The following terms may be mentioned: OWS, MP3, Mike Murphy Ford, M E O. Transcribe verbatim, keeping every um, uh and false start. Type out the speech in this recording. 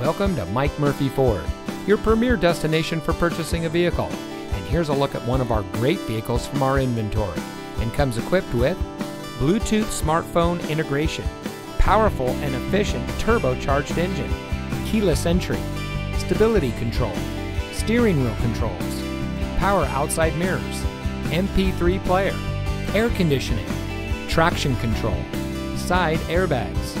Welcome to Mike Murphy Ford, your premier destination for purchasing a vehicle. And here's a look at one of our great vehicles from our inventory, and comes equipped with Bluetooth smartphone integration, powerful and efficient turbocharged engine, keyless entry, stability control, steering wheel controls, power outside mirrors, M P three player, air conditioning, traction control, side airbags,